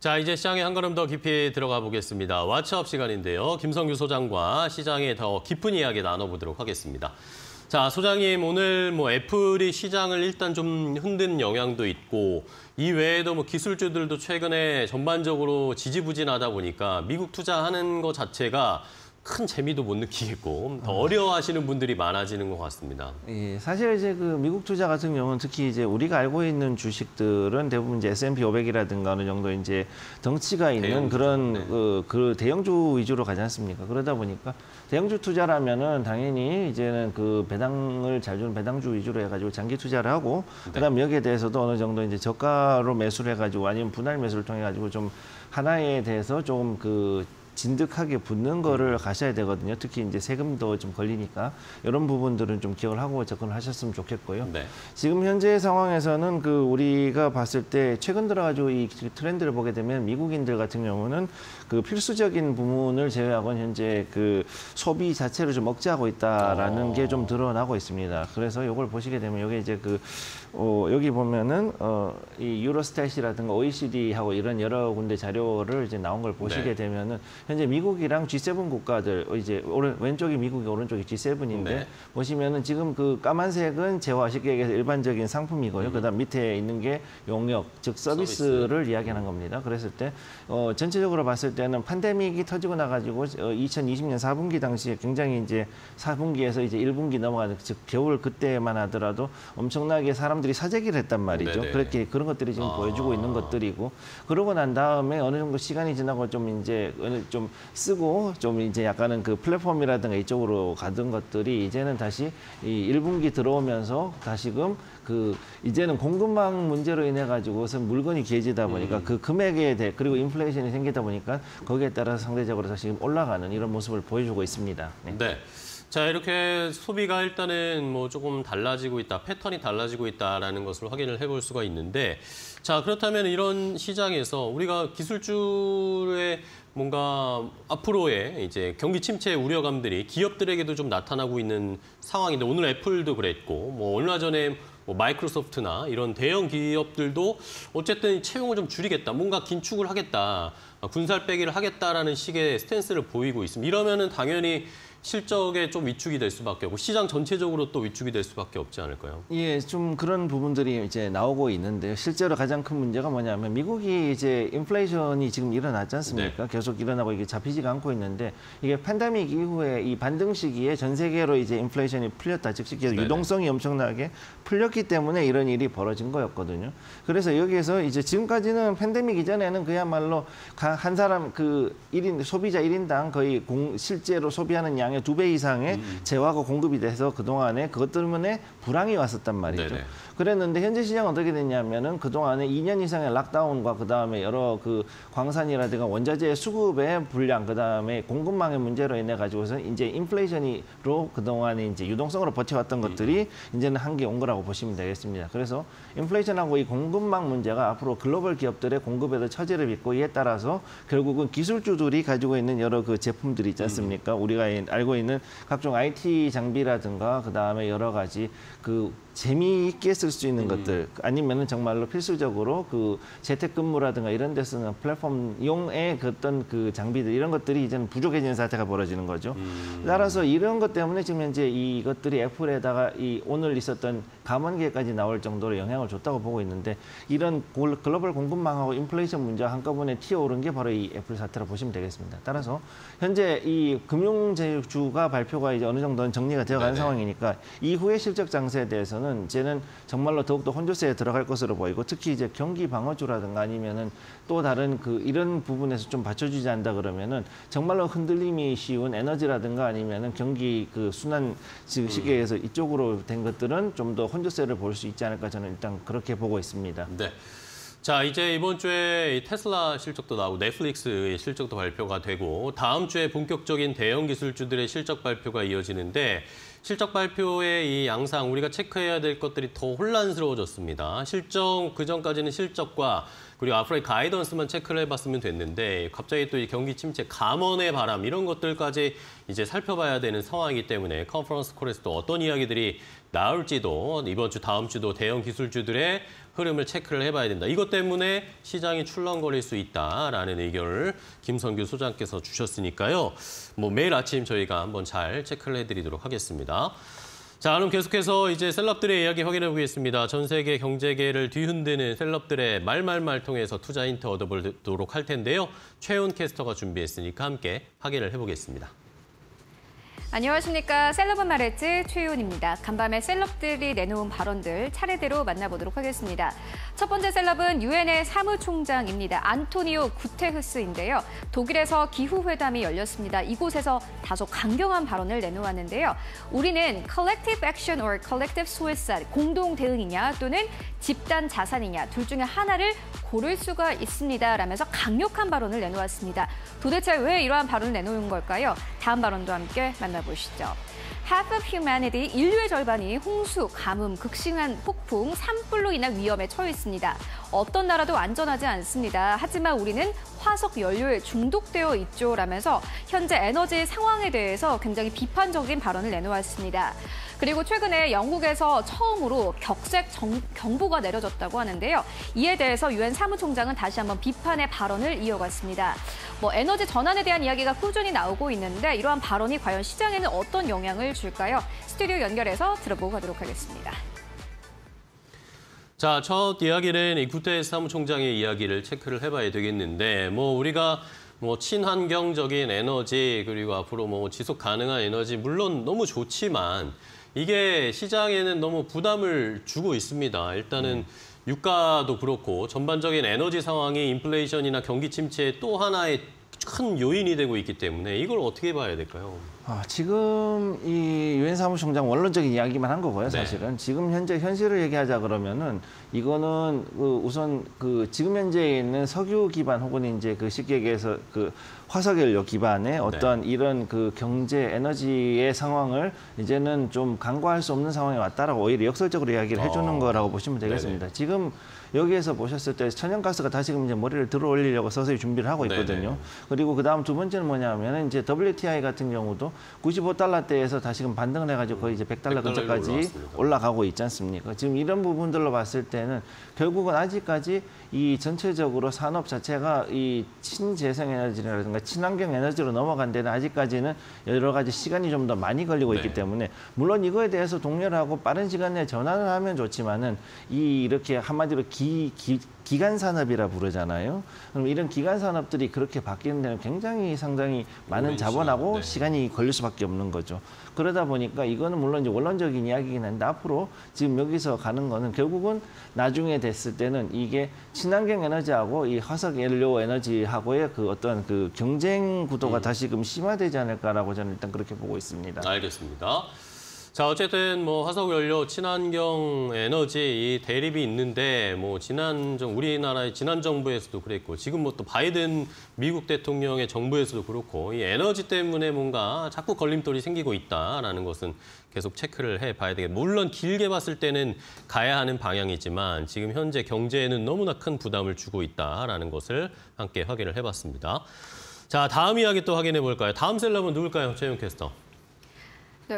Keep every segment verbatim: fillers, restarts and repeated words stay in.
자, 이제 시장에 한 걸음 더 깊이 들어가 보겠습니다. 왓츠업 시간인데요. 김성규 소장과 시장에 더 깊은 이야기 나눠보도록 하겠습니다. 자, 소장님, 오늘 뭐 애플이 시장을 일단 좀 흔든 영향도 있고, 이 외에도 뭐 기술주들도 최근에 전반적으로 지지부진하다 보니까 미국 투자하는 것 자체가 큰 재미도 못 느끼겠고 더 어려워하시는 분들이 많아지는 것 같습니다. 예, 사실 이제 그 미국 투자 같은 경우는 특히 이제 우리가 알고 있는 주식들은 대부분 이제 에스 앤 피 오백이라든가 어느 정도 이제 덩치가 있는 대형주. 그런 네. 그, 그 대형주 위주로 가지 않습니까? 그러다 보니까 대형주 투자라면은 당연히 이제는 그 배당을 잘 주는 배당주 위주로 해가지고 장기 투자를 하고 네. 그다음 여기에 대해서도 어느 정도 이제 저가로 매수를 해가지고 아니면 분할 매수를 통해 가지고 좀 하나에 대해서 조금 그 진득하게 붙는 거를 가셔야 되거든요. 특히 이제 세금도 좀 걸리니까 이런 부분들은 좀 기억을 하고 접근을 하셨으면 좋겠고요. 네. 지금 현재 상황에서는 그 우리가 봤을 때 최근 들어가지고 이 트렌드를 보게 되면 미국인들 같은 경우는 그 필수적인 부분을 제외하고는 현재 그 소비 자체를 좀 억제하고 있다라는 게 좀 드러나고 있습니다. 그래서 이걸 보시게 되면 여기 이제 그 어, 여기 보면은 어, 이 유로스탯이라든가 오 이 씨 디하고 이런 여러 군데 자료를 이제 나온 걸 보시게 네. 되면은. 현재 미국이랑 지 세븐 국가들, 이제 오른, 왼쪽이 미국이 오른쪽이 지 세븐인데 네. 보시면은 지금 그 까만색은 재화 쉽게 얘기해서 일반적인 상품이고요. 음. 그다음 밑에 있는 게 용역, 즉 서비스를 서비스. 이야기하는 겁니다. 그랬을 때 어, 전체적으로 봤을 때는 팬데믹이 터지고 나가지고 어, 이천이십 년 사 분기 당시에 굉장히 이제 사 분기에서 이제 일 분기 넘어가는 즉 겨울 그때만 하더라도 엄청나게 사람들이 사재기를 했단 말이죠. 네네. 그렇게 그런 것들이 지금 아. 보여주고 있는 것들이고 그러고 난 다음에 어느 정도 시간이 지나고 좀 이제 어느 좀 쓰고 좀 이제 약간은 그 플랫폼이라든가 이쪽으로 가던 것들이 이제는 다시 이 일 분기 들어오면서 다시금 그 이제는 공급망 문제로 인해 가지고서 물건이 귀해지다 보니까 음. 그 금액에 대해 그리고 인플레이션이 생기다 보니까 거기에 따라서 상대적으로 다시금 올라가는 이런 모습을 보여주고 있습니다. 네. 네. 자, 이렇게 소비가 일단은 뭐 조금 달라지고 있다, 패턴이 달라지고 있다라는 것을 확인을 해볼 수가 있는데, 자, 그렇다면 이런 시장에서 우리가 기술주의 뭔가 앞으로의 이제 경기 침체 우려감들이 기업들에게도 좀 나타나고 있는 상황인데, 오늘 애플도 그랬고, 뭐 얼마 전에 뭐 마이크로소프트나 이런 대형 기업들도 어쨌든 채용을 좀 줄이겠다, 뭔가 긴축을 하겠다, 군살 빼기를 하겠다라는 식의 스탠스를 보이고 있습니다. 이러면은 당연히 실적에 좀 위축이 될 수밖에 없고 시장 전체적으로 또 위축이 될 수밖에 없지 않을까요? 예, 좀 그런 부분들이 이제 나오고 있는데요. 실제로 가장 큰 문제가 뭐냐면 미국이 이제 인플레이션이 지금 일어났지 않습니까? 네. 계속 일어나고 이게 잡히지가 않고 있는데 이게 팬데믹 이후에 이 반등 시기에 전 세계로 이제 인플레이션이 풀렸다, 즉 유동성이 엄청나게 풀렸기 때문에 이런 일이 벌어진 거였거든요. 그래서 여기에서 이제 지금까지는 팬데믹 이전에는 그야말로 한 사람 그 일인 소비자 일인당 거의 공, 실제로 소비하는 양 두 배 이상의 음. 재화가 공급이 돼서 그동안에 그것 때문에 불황이 왔었단 말이죠. 네네. 그랬는데 현재 시장은 어떻게 됐냐면은 그동안에 이 년 이상의 락다운과 그다음에 여러 그 광산이라든가 원자재 수급의 불량, 그다음에 공급망의 문제로 인해 가지고서 이제 인플레이션이로 그동안에 이제 유동성으로 버텨왔던 것들이 음. 이제는 한계 온 거라고 보시면 되겠습니다. 그래서 인플레이션하고 이 공급망 문제가 앞으로 글로벌 기업들의 공급에도 처지를 빚고 이에 따라서 결국은 기술주들이 가지고 있는 여러 그 제품들이 있지 않습니까? 음. 우리가 알고 있는 각종 아이 티 장비라든가 그다음에 여러 가지 그 재미있게 쓸 수 있는 음. 것들 아니면은 정말로 필수적으로 그 재택근무라든가 이런 데 쓰는 플랫폼용의 그 어떤 그 장비들 이런 것들이 이제는 부족해지는 사태가 벌어지는 거죠. 음. 따라서 이런 것 때문에 지금 현재 이것들이 애플에다가 이 오늘 있었던 감원계까지 나올 정도로 영향을 줬다고 보고 있는데 이런 글로벌 공급망하고 인플레이션 문제가 한꺼번에 튀어오른 게 바로 이 애플 사태라고 보시면 되겠습니다. 따라서 현재 이 금융주가 발표가 이제 어느 정도는 정리가 되어가는 네네. 상황이니까 이후의 실적 장세에 대해서는 이제는 정말로 더욱더 혼조세에 들어갈 것으로 보이고 특히 이제 경기 방어주라든가 아니면은 또 다른 그 이런 부분에서 좀 받쳐주지 않는다 그러면은 정말로 흔들림이 쉬운 에너지라든가 아니면은 경기 그 순환 시기에서 음. 이쪽으로 된 것들은 좀 더 혼조세를 볼 수 있지 않을까 저는 일단 그렇게 보고 있습니다. 네. 자, 이제 이번 주에 테슬라 실적도 나오고 넷플릭스의 실적도 발표가 되고 다음 주에 본격적인 대형 기술주들의 실적 발표가 이어지는데 실적 발표의 이 양상 우리가 체크해야 될 것들이 더 혼란스러워졌습니다. 실적 그전까지는 실적과 그리고 앞으로의 가이던스만 체크를 해봤으면 됐는데 갑자기 또 이 경기 침체, 감원의 바람 이런 것들까지 이제 살펴봐야 되는 상황이기 때문에 컨퍼런스 콜에서 또 어떤 이야기들이 나올지도 이번 주, 다음 주도 대형 기술주들의 흐름을 체크를 해봐야 된다. 이것 때문에 시장이 출렁거릴 수 있다라는 의견을 김성규 소장께서 주셨으니까요. 뭐 매일 아침 저희가 한번 잘 체크를 해드리도록 하겠습니다. 자, 그럼 계속해서 이제 셀럽들의 이야기 확인해 보겠습니다. 전 세계 경제계를 뒤흔드는 셀럽들의 말말말 통해서 투자 힌트 얻어보도록 할 텐데요. 최효은 캐스터가 준비했으니까 함께 확인을 해보겠습니다. 안녕하십니까. 셀럽은 말했지 최효은입니다. 간밤에 셀럽들이 내놓은 발언들 차례대로 만나보도록 하겠습니다. 첫 번째 셀럽은 유엔의 사무총장입니다. 안토니오 구테흐스인데요. 독일에서 기후회담이 열렸습니다. 이곳에서 다소 강경한 발언을 내놓았는데요. 우리는 collective action or collective suicide, 공동 대응이냐 또는 집단 자산이냐 둘 중에 하나를 고를 수가 있습니다. 라면서 강력한 발언을 내놓았습니다. 도대체 왜 이러한 발언을 내놓은 걸까요? 다음 발언도 함께 만나보겠습니다. 보시죠. Half of humanity, 인류의 절반이 홍수, 가뭄, 극심한 폭풍, 산불로 인한 위험에 처해 있습니다. 어떤 나라도 안전하지 않습니다. 하지만 우리는 화석 연료에 중독되어 있죠. 라면서 현재 에너지 상황에 대해서 굉장히 비판적인 발언을 내놓았습니다. 그리고 최근에 영국에서 처음으로 격색 정, 경보가 내려졌다고 하는데요. 이에 대해서 유엔 사무총장은 다시 한번 비판의 발언을 이어갔습니다. 뭐 에너지 전환에 대한 이야기가 꾸준히 나오고 있는데 이러한 발언이 과연 시장에는 어떤 영향을 줄까요? 스튜디오 연결해서 들어보고 가도록 하겠습니다. 자, 첫 이야기는 이 구테흐스 사무총장의 이야기를 체크를 해봐야 되겠는데 뭐 우리가 뭐 친환경적인 에너지 그리고 앞으로 뭐 지속 가능한 에너지 물론 너무 좋지만 이게 시장에는 너무 부담을 주고 있습니다. 일단은 유가도 그렇고 전반적인 에너지 상황이 인플레이션이나 경기 침체의 또 하나의 큰 요인이 되고 있기 때문에 이걸 어떻게 봐야 될까요? 아, 지금 이 유엔 사무총장 원론적인 이야기만 한 거고요, 사실은. 네. 지금 현재 현실을 얘기하자 그러면은 이거는 그 우선 그 지금 현재 있는 석유 기반 혹은 이제 그 쉽게 얘기해서 그 화석연료 기반의 어떤 네. 이런 그 경제 에너지의 상황을 이제는 좀 간과할 수 없는 상황에 왔다라고 오히려 역설적으로 이야기를 해주는 어... 거라고 보시면 되겠습니다. 네네. 지금 여기에서 보셨을 때 천연가스가 다시금 이제 머리를 들어 올리려고 서서히 준비를 하고 있거든요. 네네. 그리고 그 다음 두 번째는 뭐냐면은 이제 더블유 티 아이 같은 경우도 구십오 달러대에서 다시금 반등을 해가지고 거의 이제 백 달러 근처까지 올라가고 있지 않습니까? 지금 이런 부분들로 봤을 때는 결국은 아직까지 이 전체적으로 산업 자체가 이 친재생 에너지라든가 친환경 에너지로 넘어간 데는 아직까지는 여러 가지 시간이 좀 더 많이 걸리고 있기 네. 때문에 물론 이거에 대해서 독려하고 빠른 시간 내에 전환을 하면 좋지만은 이 이렇게 한마디로 기, 기, 기간 산업이라 부르잖아요. 그럼 이런 기간 산업들이 그렇게 바뀌는 데는 굉장히 상당히 많은 자본하고 네. 시간이 걸릴 수밖에 없는 거죠. 그러다 보니까 이거는 물론 이제 원론적인 이야기긴 한데 앞으로 지금 여기서 가는 거는 결국은 나중에 됐을 때는 이게 친환경 에너지하고 이 화석 연료 에너지하고의 그 어떤 그 경쟁 구도가 네. 다시금 심화되지 않을까라고 저는 일단 그렇게 보고 있습니다. 알겠습니다. 자, 어쨌든 뭐 화석 연료, 친환경 에너지 이 대립이 있는데 뭐 지난 정 우리나라의 지난 정부에서도 그랬고 지금 뭐 또 바이든 미국 대통령의 정부에서도 그렇고 이 에너지 때문에 뭔가 자꾸 걸림돌이 생기고 있다라는 것은 계속 체크를 해봐야 되겠죠. 물론 길게 봤을 때는 가야 하는 방향이지만 지금 현재 경제에는 너무나 큰 부담을 주고 있다라는 것을 함께 확인을 해봤습니다. 자, 다음 이야기 또 확인해 볼까요? 다음 셀럽은 누굴까요, 최윤 캐스터?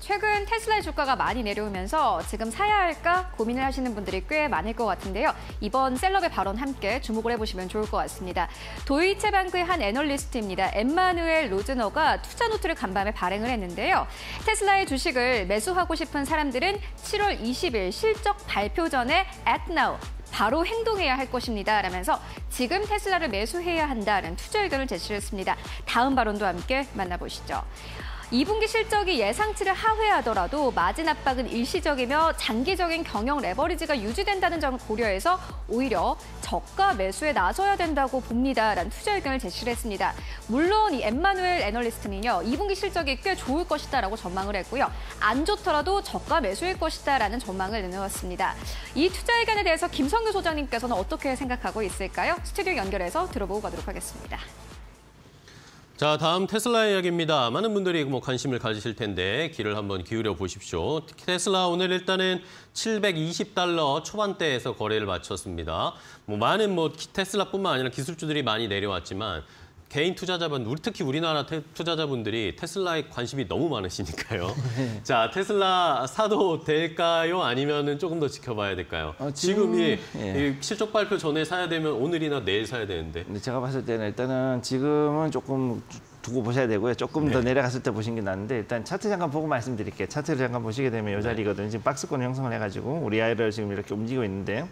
최근 테슬라의 주가가 많이 내려오면서 지금 사야 할까 고민을 하시는 분들이 꽤 많을 것 같은데요. 이번 셀럽의 발언 함께 주목을 해보시면 좋을 것 같습니다. 도이체방크의 한 애널리스트입니다. 엠마누엘 로즈너가 투자 노트를 간밤에 발행을 했는데요. 테슬라의 주식을 매수하고 싶은 사람들은 칠월 이십일 실적 발표 전에 act now. 바로 행동해야 할 것입니다. 라면서 지금 테슬라를 매수해야 한다는 투자 의견을 제시했습니다. 다음 발언도 함께 만나보시죠. 이 분기 실적이 예상치를 하회하더라도 마진 압박은 일시적이며 장기적인 경영 레버리지가 유지된다는 점을 고려해서 오히려 저가 매수에 나서야 된다고 봅니다. 라는 투자 의견을 제시했습니다. 물론 이 엠마누엘 애널리스트는요. 이 분기 실적이 꽤 좋을 것이다 라고 전망을 했고요. 안 좋더라도 저가 매수일 것이다 라는 전망을 내놓았습니다. 이 투자 의견에 대해서 김성규 소장님께서는 어떻게 생각하고 있을까요? 스튜디오 연결해서 들어보고 가도록 하겠습니다. 자, 다음 테슬라 이야기입니다. 많은 분들이 뭐 관심을 가지실 텐데 귀를 한번 기울여 보십시오. 테슬라 오늘 일단은 칠백이십 달러 초반대에서 거래를 마쳤습니다. 뭐 많은 뭐 테슬라뿐만 아니라 기술주들이 많이 내려왔지만 개인 투자자분, 우리 특히 우리나라 테, 투자자분들이 테슬라에 관심이 너무 많으시니까요. 네. 자, 테슬라 사도 될까요? 아니면은 조금 더 지켜봐야 될까요? 어, 지금, 지금이 예. 실적 발표 전에 사야 되면 오늘이나 내일 사야 되는데. 제가 봤을 때는 일단은 지금은 조금 두고 보셔야 되고요. 조금 네. 더 내려갔을 때 보시는 게 낫는데 일단 차트 잠깐 보고 말씀드릴게요. 차트를 잠깐 보시게 되면 이 자리거든요. 지금 박스권을 형성을 해가지고 우리 아이를 지금 이렇게 움직이고 있는데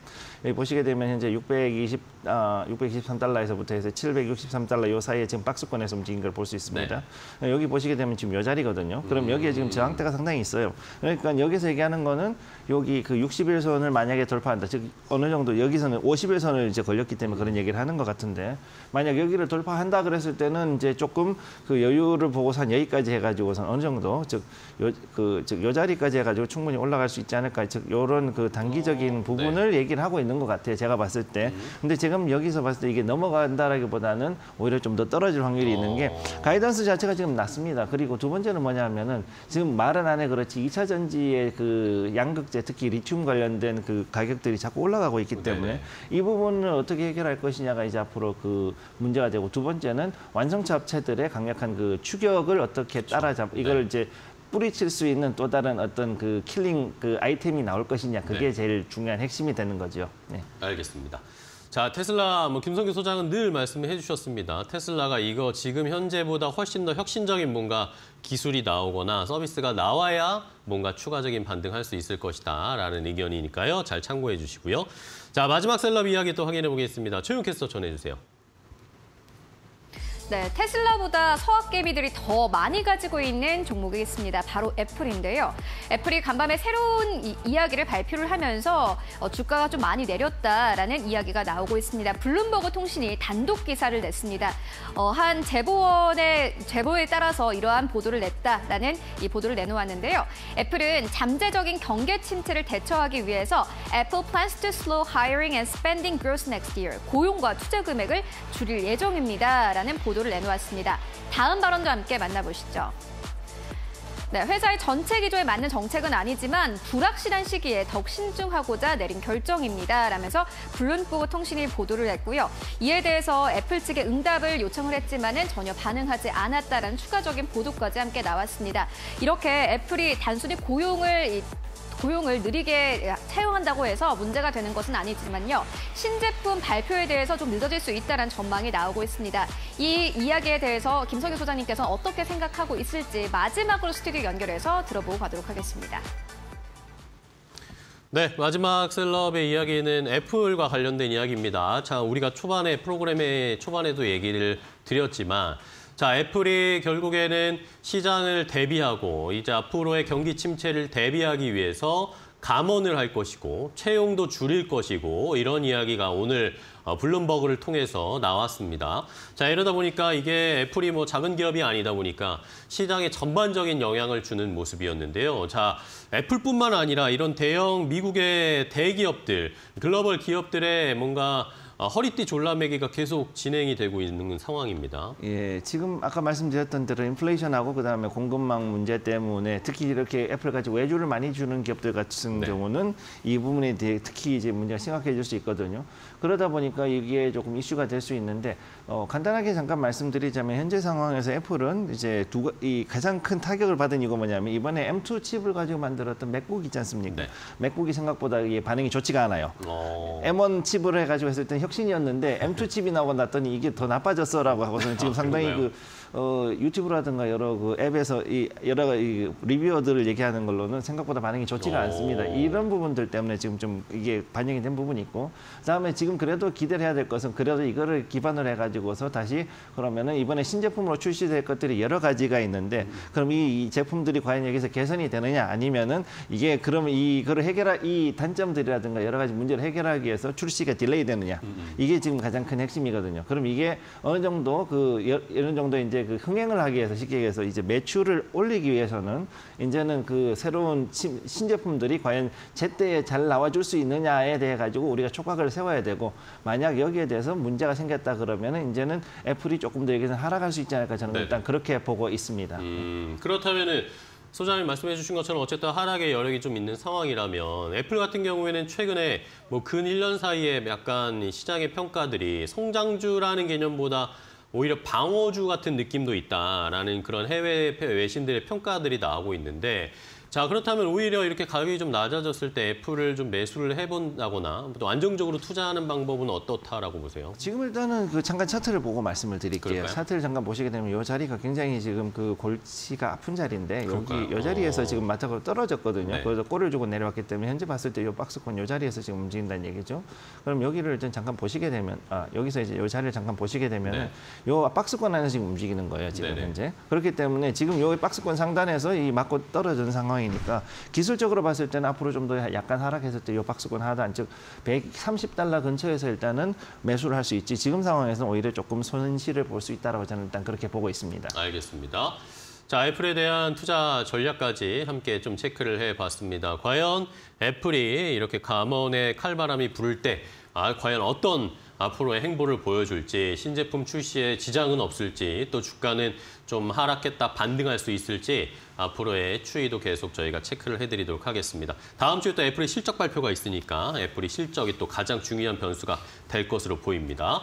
여기 보시게 되면 현재 육백이십, 아, 육백이십삼 달러에서부터 해서 칠백육십삼 달러 이 사이에 지금 박스권에서 움직인 걸 볼 수 있습니다. 네. 여기 보시게 되면 지금 이 자리거든요. 그럼 여기에 지금 저항대가 상당히 있어요. 그러니까 여기서 얘기하는 거는 여기 그 육십 일선을 만약에 돌파한다. 즉 어느 정도 여기서는 오십 일선을 이제 걸렸기 때문에 그런 얘기를 하는 것 같은데 만약 여기를 돌파한다 그랬을 때는 이제 조금 그 여유를 보고선 여기까지 해가지고선 어느 정도 즉 요 그 즉 요 자리까지 해가지고 충분히 올라갈 수 있지 않을까 즉 요런 그 단기적인 어, 부분을 네. 얘기를 하고 있는 것 같아요. 제가 봤을 때. 음. 근데 지금 여기서 봤을 때 이게 넘어간다라기보다는 오히려 좀 더 떨어질 확률이 어. 있는 게 가이던스 자체가 지금 낮습니다. 그리고 두 번째는 뭐냐면은 지금 말은 안 해 그렇지 이 차 전지의 그 양극재 특히 리튬 관련된 그 가격들이 자꾸 올라가고 있기 때문에 네네. 이 부분을 어떻게 해결할 것이냐가 이제 앞으로 그 문제가 되고 두 번째는 완성차 업체들의 강력한 그 추격을 어떻게 따라잡, 이걸 네. 이제 뿌리칠 수 있는 또 다른 어떤 그 킬링 그 아이템이 나올 것이냐 그게 네. 제일 중요한 핵심이 되는 거죠. 네. 알겠습니다. 자, 테슬라 뭐 김성규 소장은 늘 말씀해 주셨습니다. 테슬라가 이거 지금 현재보다 훨씬 더 혁신적인 뭔가 기술이 나오거나 서비스가 나와야 뭔가 추가적인 반등할 수 있을 것이다라는 의견이니까요. 잘 참고해 주시고요. 자, 마지막 셀럽 이야기 또 확인해 보겠습니다. 최효은 캐스터 전해 주세요. 네, 테슬라보다 서학개미들이 더 많이 가지고 있는 종목이 있습니다. 바로 애플인데요. 애플이 간밤에 새로운 이, 이야기를 발표를 하면서 어, 주가가 좀 많이 내렸다라는 이야기가 나오고 있습니다. 블룸버그 통신이 단독 기사를 냈습니다. 어, 한 제보원의 제보에 따라서 이러한 보도를 냈다라는 이 보도를 내놓았는데요. 애플은 잠재적인 경계 침체를 대처하기 위해서 Apple plans to slow hiring and spending growth next year. 고용과 투자 금액을 줄일 예정입니다라는 보도. 를 내놓았습니다. 다음 발언도 함께 만나보시죠. 네, 회사의 전체 기조에 맞는 정책은 아니지만 불확실한 시기에 더욱 신중하고자 내린 결정입니다. 라면서 블룸버그 통신이 보도를 했고요. 이에 대해서 애플 측에 응답을 요청을 했지만은 전혀 반응하지 않았다는 추가적인 보도까지 함께 나왔습니다. 이렇게 애플이 단순히 고용을 고용을 느리게 채용한다고 해서 문제가 되는 것은 아니지만요. 신제품 발표에 대해서 좀 늦어질 수 있다는 전망이 나오고 있습니다. 이 이야기에 대해서 김성규 소장님께서는 어떻게 생각하고 있을지 마지막으로 스튜디오 연결해서 들어보고 가도록 하겠습니다. 네, 마지막 셀럽의 이야기는 애플과 관련된 이야기입니다. 자, 우리가 초반에 프로그램의 초반에도 얘기를 드렸지만 자, 애플이 결국에는 시장을 대비하고 이제 앞으로의 경기 침체를 대비하기 위해서 감원을 할 것이고 채용도 줄일 것이고 이런 이야기가 오늘 블룸버그를 통해서 나왔습니다. 자, 이러다 보니까 이게 애플이 뭐 작은 기업이 아니다 보니까 시장에 전반적인 영향을 주는 모습이었는데요. 자, 애플뿐만 아니라 이런 대형 미국의 대기업들, 글로벌 기업들의 뭔가 아, 허리띠 졸라매기가 계속 진행이 되고 있는 상황입니다. 예, 지금 아까 말씀드렸던 대로 인플레이션하고 그다음에 공급망 문제 때문에 특히 이렇게 애플 가지고 외주를 많이 주는 기업들 같은 네. 경우는 이 부분에 대해 특히 이제 문제가 심각해질 수 있거든요. 그러다 보니까 이게 조금 이슈가 될 수 있는데 어, 간단하게 잠깐 말씀드리자면 현재 상황에서 애플은 이제 두, 이 가장 큰 타격을 받은 이거 뭐냐면 이번에 엠투 칩을 가지고 만들었던 맥북 있지 않습니까? 네. 맥북이 생각보다 이게 반응이 좋지가 않아요. 어... 엠원 칩으로 해가지고 했을 때는 혁신이었는데 엠투 칩이 나오고 났더니 이게 더 나빠졌어라고 하고서는 지금 상당히 그 어, 유튜브라든가 여러 그 앱에서 이 여러 그 리뷰어들을 얘기하는 걸로는 생각보다 반응이 좋지가 오. 않습니다. 이런 부분들 때문에 지금 좀 이게 반영이 된 부분이 있고 그다음에 지금 그래도 기대를 해야 될 것은 그래도 이거를 기반으로 해가지고서 다시 그러면은 이번에 신제품으로 출시될 것들이 여러 가지가 있는데 음. 그럼 이, 이 제품들이 과연 여기서 개선이 되느냐 아니면은 이게 그러면 이거를 해결할 이 단점들이라든가 여러 가지 문제를 해결하기 위해서 출시가 딜레이 되느냐. 음. 이게 지금 가장 큰 핵심이거든요. 그럼 이게 어느 정도 그 이런 정도 이제 그 흥행을 하기 위해서 쉽게 얘기해서 이제 매출을 올리기 위해서는 이제는 그 새로운 신제품들이 과연 제때에 잘 나와줄 수 있느냐에 대해 가지고 우리가 촉각을 세워야 되고, 만약 여기에 대해서 문제가 생겼다 그러면은 이제는 애플이 조금 더 여기서 하락할 수 있지 않을까 저는 네네. 일단 그렇게 보고 있습니다. 음, 그렇다면은. 소장님 말씀해 주신 것처럼 어쨌든 하락의 여력이 좀 있는 상황이라면 애플 같은 경우에는 최근에 뭐 근 일 년 사이에 약간 시장의 평가들이 성장주라는 개념보다 오히려 방어주 같은 느낌도 있다라는 그런 해외 외신들의 평가들이 나오고 있는데, 자 그렇다면 오히려 이렇게 가격이 좀 낮아졌을 때 애플을 좀 매수를 해본다거나 또 안정적으로 투자하는 방법은 어떻다라고 보세요? 지금 일단은 그 잠깐 차트를 보고 말씀을 드릴게요. 그럴까요? 차트를 잠깐 보시게 되면 이 자리가 굉장히 지금 그 골치가 아픈 자리인데 그럴까요? 여기 이 자리에서 어... 지금 마탁으로 떨어졌거든요. 네. 그래서 꼬리를 주고 내려왔기 때문에 현재 봤을 때 이 박스권 이 자리에서 지금 움직인다는 얘기죠. 그럼 여기를 일단 잠깐 보시게 되면 아 여기서 이제 이 자리를 잠깐 보시게 되면 네. 이 박스권 안에서 지금 움직이는 거예요. 지금 네네. 현재. 그렇기 때문에 지금 이 박스권 상단에서 이 맞고 떨어진 상황. 이니까 기술적으로 봤을 때는 앞으로 좀 더 약간 하락했을 때 이 박스권 하단 즉 백삼십 달러 근처에서 일단은 매수를 할 수 있지, 지금 상황에서는 오히려 조금 손실을 볼 수 있다라고 저는 일단 그렇게 보고 있습니다. 알겠습니다. 자, 애플에 대한 투자 전략까지 함께 좀 체크를 해봤습니다. 과연 애플이 이렇게 감언의 칼바람이 불 때 아, 과연 어떤 앞으로의 행보를 보여줄지, 신제품 출시에 지장은 없을지, 또 주가는 좀 하락했다 반등할 수 있을지 앞으로의 추이도 계속 저희가 체크를 해드리도록 하겠습니다. 다음 주에 또 애플의 실적 발표가 있으니까 애플이 실적이 또 가장 중요한 변수가 될 것으로 보입니다.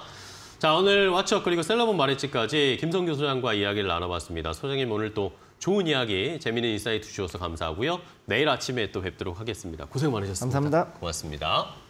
자, 오늘 왓츠업 그리고 셀러본 말했지까지 김성규 소장과 이야기를 나눠봤습니다. 소장님 오늘 또 좋은 이야기, 재미있는 인사이트 주셔서 감사하고요. 내일 아침에 또 뵙도록 하겠습니다. 고생 많으셨습니다. 감사합니다. 고맙습니다.